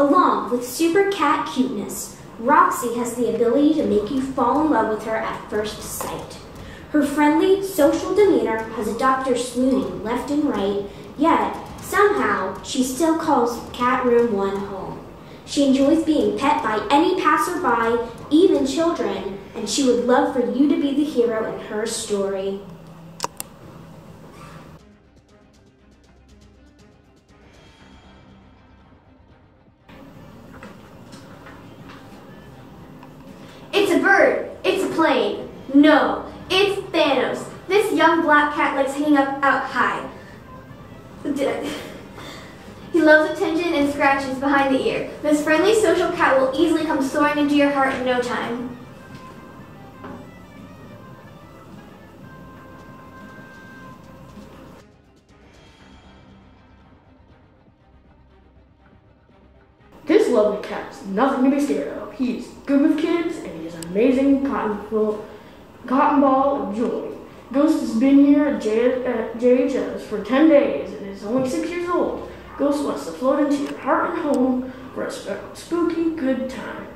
Along with super cat cuteness, Roxy has the ability to make you fall in love with her at first sight. Her friendly, social demeanor has a doctor swooning left and right, yet somehow she still calls Cat Room 1 home. She enjoys being pet by any passerby, even children, and she would love for you to be the hero in her story. It's a bird. It's a plane. No, it's Thanos. This young black cat likes hanging up out high. He loves attention and scratches behind the ear. This friendly social cat will easily come soaring into your heart in no time. This lovely cat is nothing to be scared of. He's good with kids and he has an amazing cotton ball of jewelry. Ghost has been here at JHS for 10 days and is only 6 years old. Ghost wants to float into your heart and home for a spooky good time.